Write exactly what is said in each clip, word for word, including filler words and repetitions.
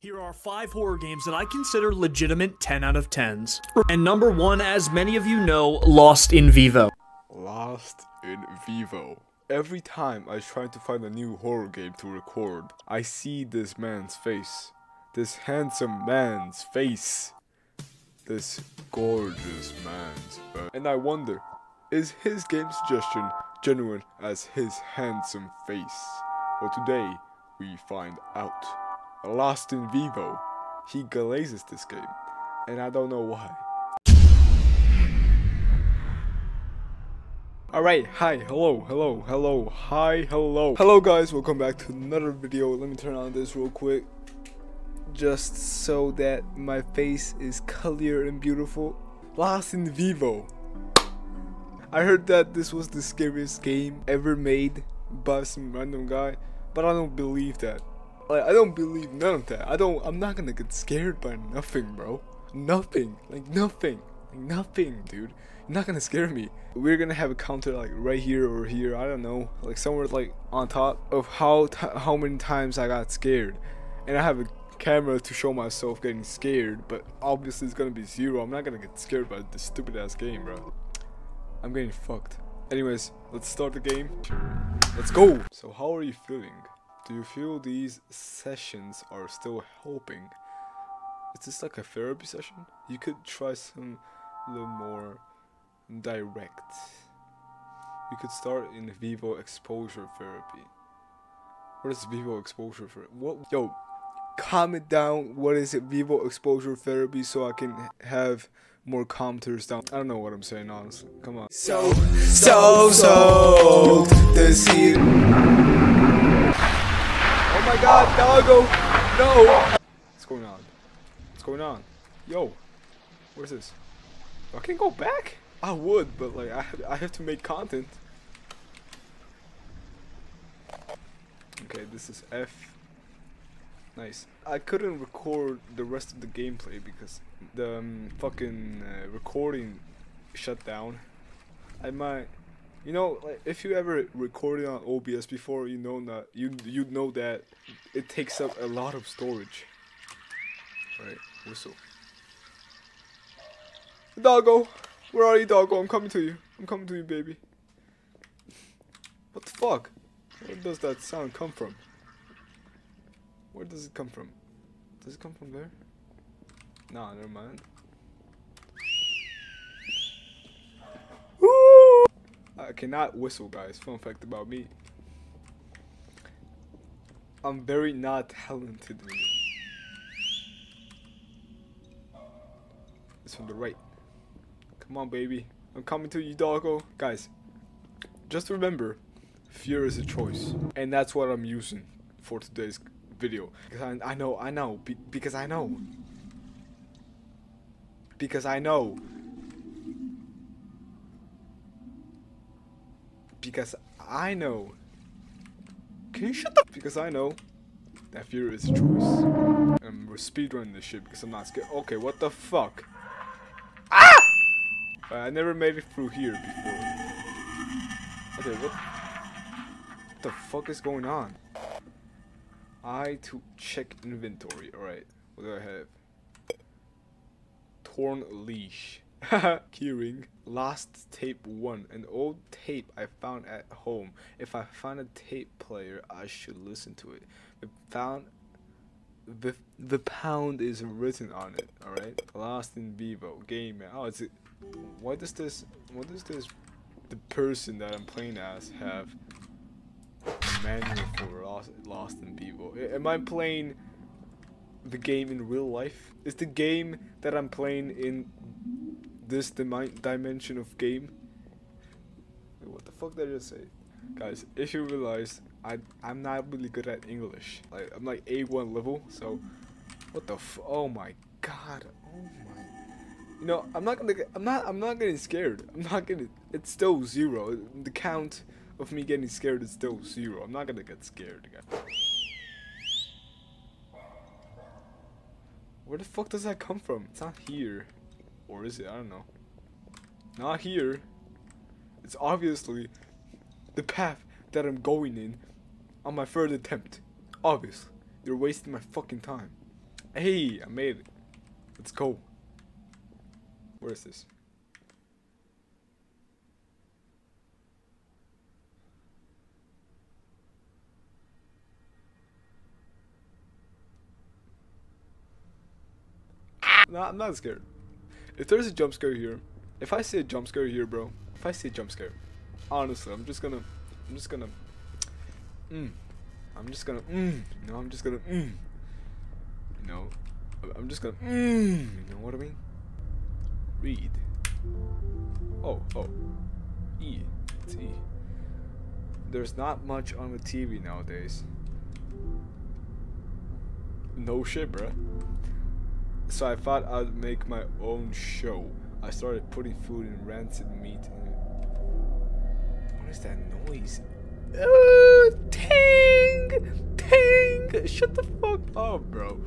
Here are five horror games that I consider legitimate ten out of tens. And number one, as many of you know, Lost in Vivo. Lost in Vivo. Every time I try to find a new horror game to record, I see this man's face. This handsome man's face. This gorgeous man's face. And I wonder, is his game suggestion genuine as his handsome face? Well, today, we find out. Lost in Vivo, he glazes this game, and I don't know why. Alright, hi, hello, hello, hello, hi, hello. Hello guys, welcome back to another video. Let me turn on this real quick, just so that my face is clear and beautiful. Lost in Vivo. I heard that this was the scariest game ever made by some random guy, but I don't believe that. Like, I don't believe none of that. I don't, I'm not gonna get scared by nothing, bro. Nothing, like nothing, like nothing, dude. You're not gonna scare me. We're gonna have a counter like right here or here, I don't know. Like somewhere like on top of how t how many times I got scared. And I have a camera to show myself getting scared, but obviously it's gonna be zero. I'm not gonna get scared by this stupid ass game, bro. I'm getting fucked. Anyways, let's start the game. Let's go. So how are you feeling? Do you feel these sessions are still helping? Is this like a therapy session? You could try some little more direct. You could start in Vivo exposure therapy. What is Vivo exposure therapy? What? Yo, comment down what is it, Vivo exposure therapy, so I can have more commenters down. I don't know what I'm saying, honestly. Come on. So, so, so, this here. Oh my god, doggo! No! What's going on? What's going on? Yo! Where's this? I can't go back? I would, but like, I have, I have to make content. Okay, this is F. Nice. I couldn't record the rest of the gameplay because the um, fucking uh, recording shut down. I might... You know, like, if you ever recorded on O B S before, you know that you you know that it takes up a lot of storage. Alright, whistle. Doggo, where are you, doggo? I'm coming to you. I'm coming to you, baby. What the fuck? Where does that sound come from? Where does it come from? Does it come from there? Nah, never mind. I cannot whistle, guys. Fun fact about me. I'm very not talented. It's from the right. Come on, baby. I'm coming to you, doggo. Guys, just remember, fear is a choice. And that's what I'm using for today's video. Because I, I know, I know. Be, because I know. Because I know. Because I know. Can you shut up? Because I know that fear is a choice. And we're speedrunning this shit because I'm not scared. Okay, what the fuck? Ah! Uh, I never made it through here before. Okay, what, what the fuck is going on? I to check inventory. Alright, what do I have? Torn leash. Keyring. Lost tape one. An old tape I found at home. If I find a tape player, I should listen to it. The pound, the, the pound is written on it. All right. Lost in Vivo. Game man. Oh, it's it. Why does this? What does this? The person that I'm playing as have a manual for Lost, Lost in Vivo. Am I playing the game in real life? Is the game that I'm playing in this dim dimension of game? Wait, what the fuck did I just say? Guys, if you realize, I, I'm not really good at English. Like, I'm like A one level, so... What the f- oh my god, oh my... You know, I'm not gonna get- I'm not- I'm not getting scared. I'm not gonna- It's still zero. The count of me getting scared is still zero. I'm not gonna get scared, guys. Where the fuck does that come from? It's not here. Or is it? I don't know. Not here. It's obviously the path that I'm going in on my third attempt. Obviously. You're wasting my fucking time. Hey, I made it. Let's go. Where is this? Nah, I'm not scared. If there's a jump scare here, if I see a jump scare here, bro, if I see a jump scare, honestly, I'm just gonna, I'm just gonna, mm, I'm just gonna, mm, no, I'm just gonna, mm, you know, I'm just gonna, mm, you know what I mean? Read. Oh, oh, E, it's E. There's not much on the T V nowadays. No shit, bro. So I thought I'd make my own show. I started putting food and rancid meat in it. What is that noise? Uh, ting! Ting! Shut the fuck up, bro.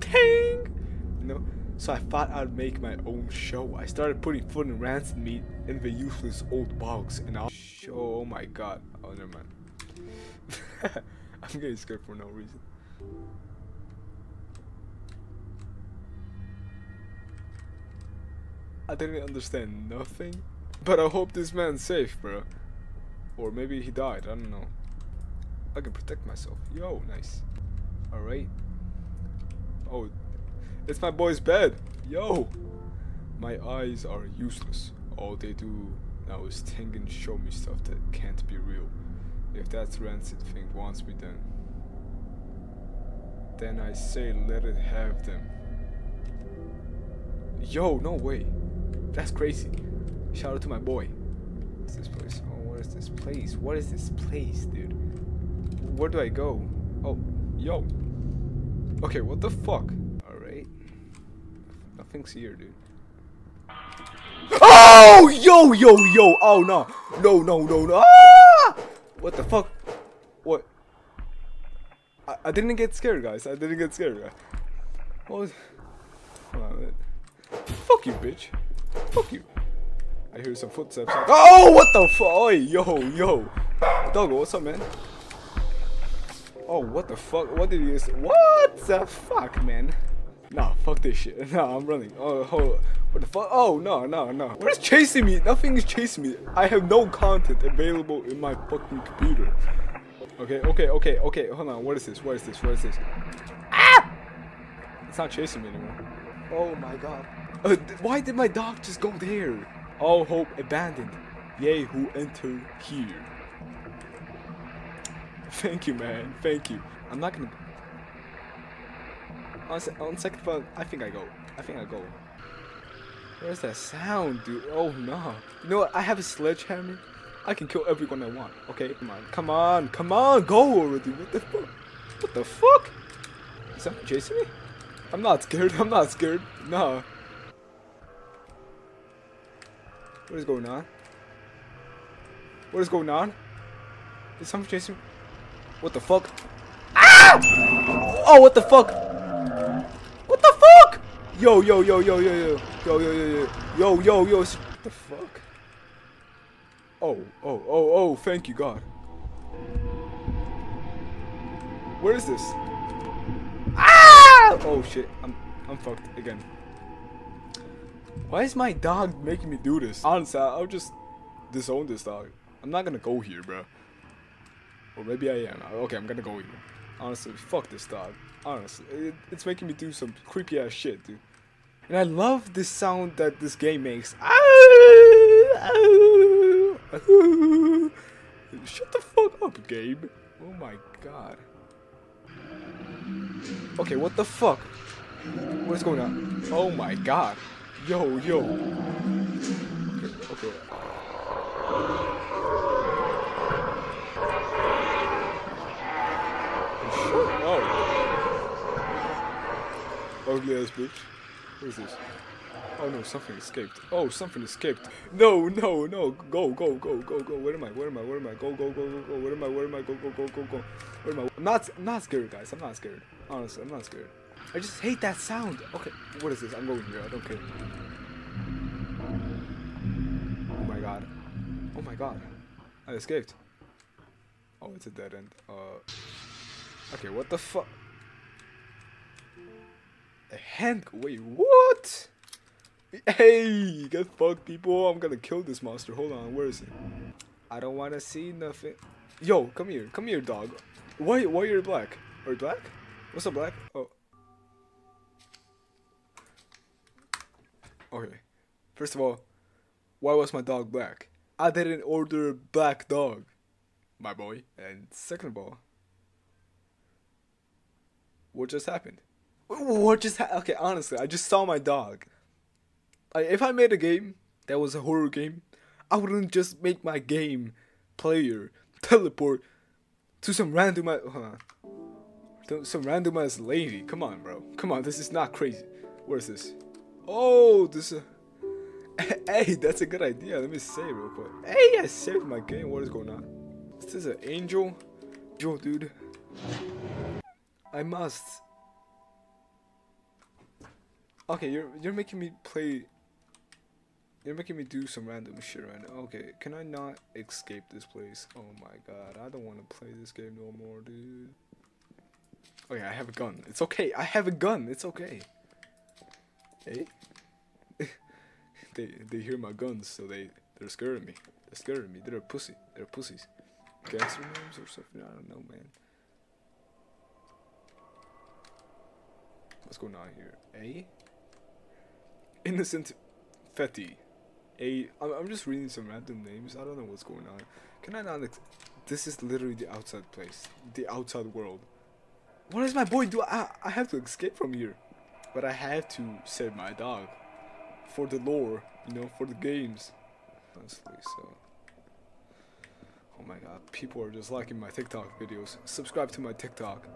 Ting! No. So I thought I'd make my own show. I started putting food and rancid meat in the useless old box and I'll show. Oh my god. Oh, never mind. I'm getting scared for no reason. I didn't understand nothing, but I hope this man's safe, bro. Or maybe he died, I don't know. I can protect myself. Yo, nice. Alright. Oh, it's my boy's bed. Yo. My eyes are useless. All they do now is ting and show me stuff that can't be real. If that rancid thing wants me, then... Then I say let it have them. Yo, no way. That's crazy. Shout out to my boy. What's this place? Oh, what is this place? What is this place, dude? Where do I go? Oh, yo. Okay, what the fuck? Alright. Nothing's here, dude. Oh, yo, yo, yo. Oh, no. No, no, no, no. Ah! What the fuck? What? I, I didn't get scared, guys. I didn't get scared, guys. What was... Hold on a minute. Fuck you, bitch. Fuck you. I hear some footsteps. Oh, what the fuck? Oh, yo, yo. Doggo, what's up, man? Oh, what the fuck? What did you say? What the fuck, man? Nah, fuck this shit. Nah, I'm running. Oh, oh, what the fuck? Oh, no, no, no. What is chasing me? Nothing is chasing me. I have no content available in my fucking computer. Okay, okay, okay, okay. Hold on. What is this? What is this? What is this? Ah! It's not chasing me anymore. Oh my god. Uh, why did my dog just go there? All hope abandoned. Yay, who entered here. Thank you, man. Thank you. I'm not gonna... On, se on second thought, I think I go. I think I go. Where's that sound, dude? Oh, no. You know what? I have a sledgehammer. I can kill everyone I want. Okay, come on. Come on. Come on. Go already. What the fuck? What the fuck? Is someone chasing me? I'm not scared. I'm not scared. No. What is going on? What is going on? Is someone chasing me? What the fuck? Ah! Oh, what the fuck? What the fuck? Yo, yo, yo, yo, yo, yo, yo, yo, yo, yo, yo, yo. What the fuck? Oh, oh, oh, oh. Thank you, God. Where is this? Oh shit, I'm I'm fucked again. Why is my dog making me do this? Honestly, I'll just disown this dog. I'm not gonna go here, bro. Or maybe I am. Okay, I'm gonna go here. Honestly, fuck this dog. Honestly, it, it's making me do some creepy ass shit, dude. And I love this sound that this game makes. Shut the fuck up, Gabe. Oh my god. Okay, what the fuck? What is going on? Oh my god. Yo, yo. Okay, okay. Oh. Ugly ass bitch. What is this? Oh no, something escaped. Oh, something escaped. No, no, no. Go, go, go, go, go. Where am I? Where am I? Where am I? Go, go, go, go, go. Where am I? Where am I? Go, go, go, go, go. Where am I? I'm not, I'm not scared, guys. I'm not scared. Honestly, I'm not scared. I just hate that sound. Okay, what is this? I'm going here. I don't care. Oh my god. Oh my god. I escaped. Oh, it's a dead end. Uh. Okay, what the fuck? a hand. Wait, what? Hey, get fucked, people. I'm gonna kill this monster. Hold on, where is it? I don't wanna see nothing. Yo, come here. Come here, dog. Why, why you're black? Are you black? What's up, black? Oh. Okay. First of all, why was my dog black? I didn't order a black dog, my boy. And second of all, what just happened? What just happened? Okay, honestly, I just saw my dog. Like, if I made a game that was a horror game, I wouldn't just make my game player teleport to some random huh, to some random ass lady. Come on, bro. Come on, this is not crazy. Where is this? Oh, this. Uh, hey, that's a good idea. Let me save real quick. Hey, I saved my game. What is going on? This is an angel, Joe, dude. I must. Okay, you're you're making me play. You're making me do some random shit right now. Okay, can I not escape this place? Oh my god, I don't want to play this game no more, dude. Okay, I have a gun. It's okay. I have a gun. It's okay. Hey, they they hear my guns, so they they're scared of me. They're scared of me. They're a pussy. They're pussies. Gangster names or something. I don't know, man. What's going on here? A innocent Fetty. A I'm, I'm just reading some random names. I don't know what's going on. Can I not? Ex this is literally the outside place, the outside world. What is my boy do? I I have to escape from here. But I have to save my dog for the lore, you know, for the games. Honestly, so. Oh my god, people are just liking my TikTok videos. Subscribe to my TikTok.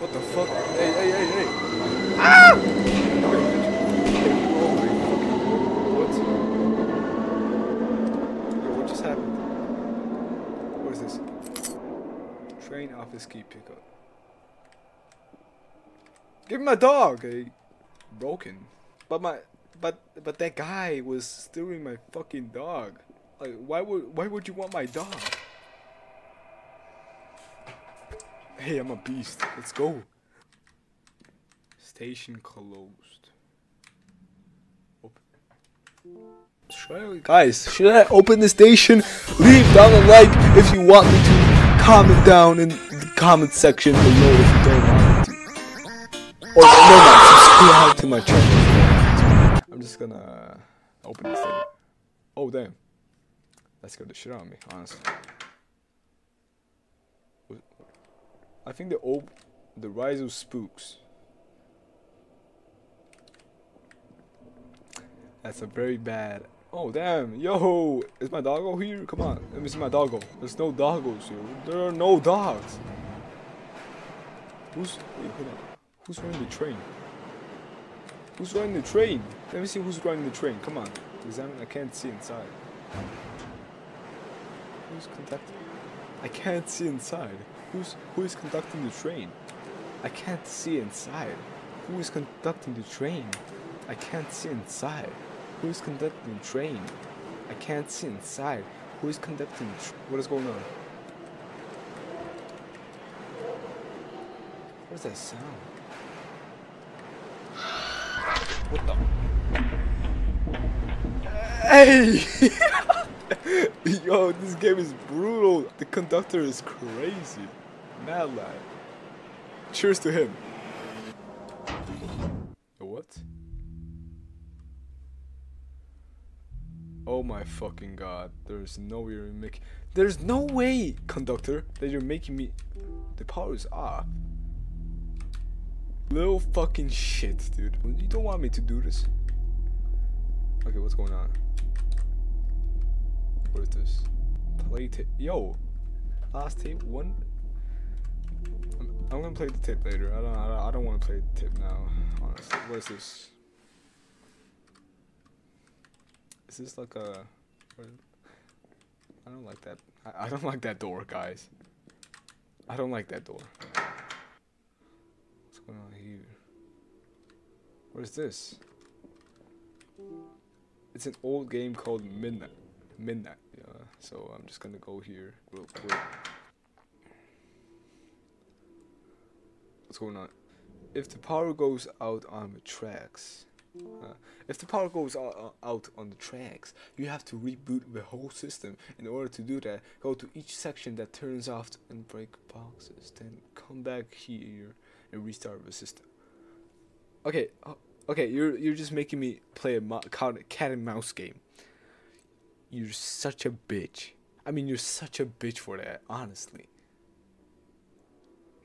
What the fuck? Hey, hey, hey, hey! Ah! What? Yo, what just happened? What is this? Train office key pickup. Give me my dog, eh? Broken. But my, but but that guy was stealing my fucking dog. Like, why would why would you want my dog? Hey, I'm a beast. Let's go. Station closed. Open. Should I, guys, should I open the station? Leave down a like if you want me to. Comment down in the comment section below if you don't want. Or no, no, subscribe to my channel. I'm just gonna open this thing. Oh damn, that scared the shit out of me, honestly. I think the op the rise of spooks. That's a very bad. Oh damn, yo, is my doggo here? Come on, let me see my doggo. There's no doggos here. There are no dogs. Who's? Wait, hold on. Who's running the train? Who's running the train? Let me see who's running the train. Come on. I can't see inside. Who's conducting? I can't see inside. Who's who is conducting the train? I can't see inside. Who is conducting the train? I can't see inside. Who is conducting the train? I can't see inside. Who is conducting the train? What is going on? What is that sound? What the? Hey! Yo, this game is brutal. The conductor is crazy. Mad lad. Cheers to him. What? Oh my fucking god. There's no way you're making. There's no way, conductor, that you're making me. The power is off. Little fucking shit, dude. You don't want me to do this. Okay, what's going on? What is this? Play tape. Yo! Last tape, one. I'm, I'm gonna play the tape later. I don't, I don't, I don't want to play the tape now, honestly. What is this? Is this like a. I don't like that. I, I don't like that door, guys. I don't like that door. On here. What is this? It's an old game called Midnight. Midnight. Yeah. So I'm just gonna go here real quick. What's going on? if the power goes out on the tracks, uh, if the power goes out, out on the tracks, you have to reboot the whole system. In order to do that, go to each section that turns off and break boxes, then come back here and restart the system. Okay, uh, okay, you're you're just making me play a cat and mouse game. You're such a bitch. I mean, you're such a bitch for that, honestly.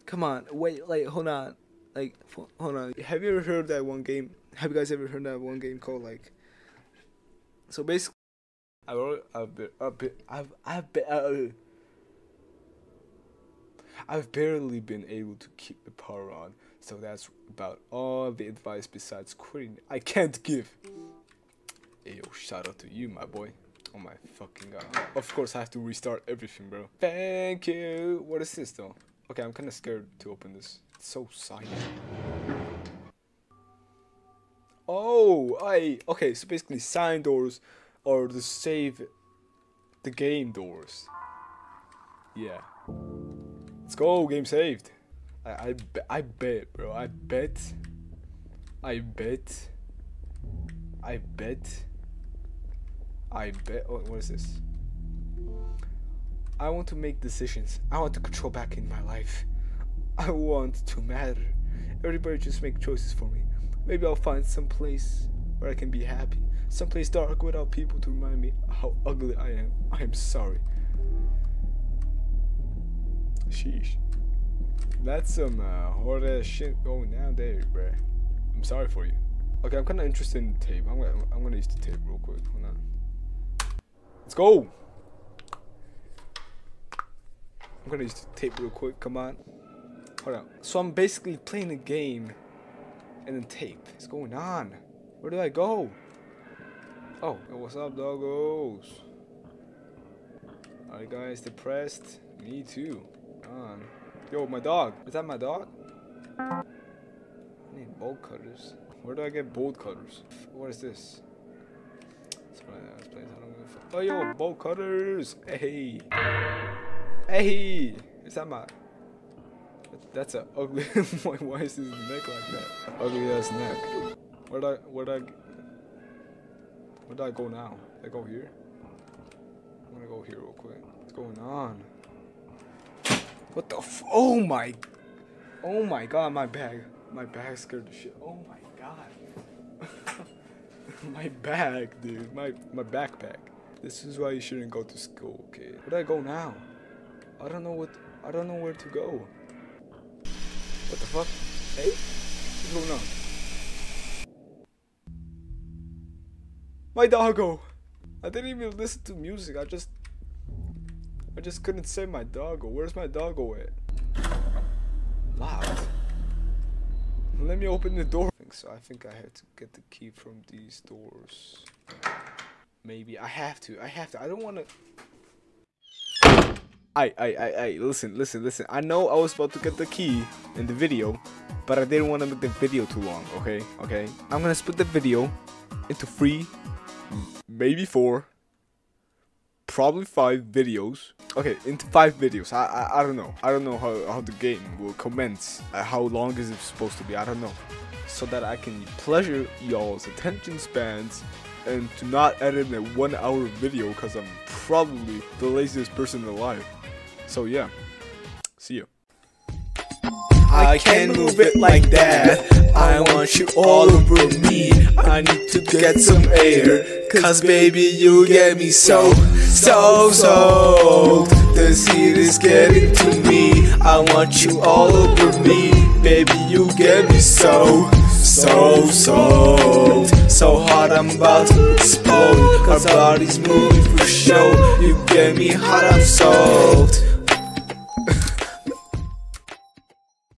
Come on, wait, like, hold on. Like, hold on. Have you ever heard that one game? Have you guys ever heard that one game called, like... So, basically... I've... I've... I've... I've... I've, I've barely been able to keep the power on. So, that's about all the advice besides quitting I can't give. Ayo, shout out to you, my boy. Oh my fucking god. Of course I have to restart everything, bro. Thank you. What is this though? Okay, I'm kinda scared to open this. It's so silent. Oh, I... Okay, so basically sign doors are the save the game doors. Yeah. Let's go, game saved. I, I, I bet, bro. I bet. I bet. I bet. I bet. Oh, what is this? I want to make decisions. I want to control back in my life. I want to matter. Everybody just make choices for me. Maybe I'll find some place where I can be happy. Someplace dark without people to remind me how ugly I am. I am sorry. Sheesh. That's some uh, hard ass shit going down there, bruh. I'm sorry for you. Okay, I'm kind of interested in the tape. I'm gonna, I'm gonna use the tape real quick. Hold on. Let's go! I'm gonna use the tape real quick, come on. Hold on. So I'm basically playing a game and then tape. What's going on? Where do I go? Oh, yo, what's up, doggos? Are you guys depressed? Me too. Come on. Yo, my dog. Is that my dog? I need bolt cutters. Where do I get bolt cutters? What is this? Oh yo, bolt cutters! Hey, hey! Is that my? That's a ugly. Why is his neck like that? Ugly ass neck. Where did I? Where did I? Where did I go now? Did I go here? I'm gonna go here real quick. What's going on? What the? F oh my! Oh my God! My bag. My bag scared the shit. Oh my God. My bag, dude. My my backpack. This is why you shouldn't go to school, okay? Where do I go now? I don't know what. I don't know where to go. What the fuck? Hey, what's going on? My doggo. I didn't even listen to music. I just. I just couldn't say my doggo. Where's my doggo at? Loud. Let me open the door. So I think I had to get the key from these doors. Maybe I have to. I have to. I don't want to. I, I, I, I. Listen, listen, listen. I know I was about to get the key in the video, but I didn't want to make the video too long. Okay, okay. I'm gonna split the video into three, maybe four, probably five videos. Okay, into five videos. I, I, I don't know. I don't know how how the game will commence. Uh, how long is it supposed to be? I don't know. So that I can pleasure y'all's attention spans and to not edit a one hour video because I'm probably the laziest person alive. So yeah, see you. I can't move it like that. I want you all over me. I need to get some air, cause baby you get me so, so soaked. The heat is getting to me. I want you all over me. Baby you get me so, so soaked. So hot I'm about to explode. Our bodies moving for show. You get me hot, I'm soaked.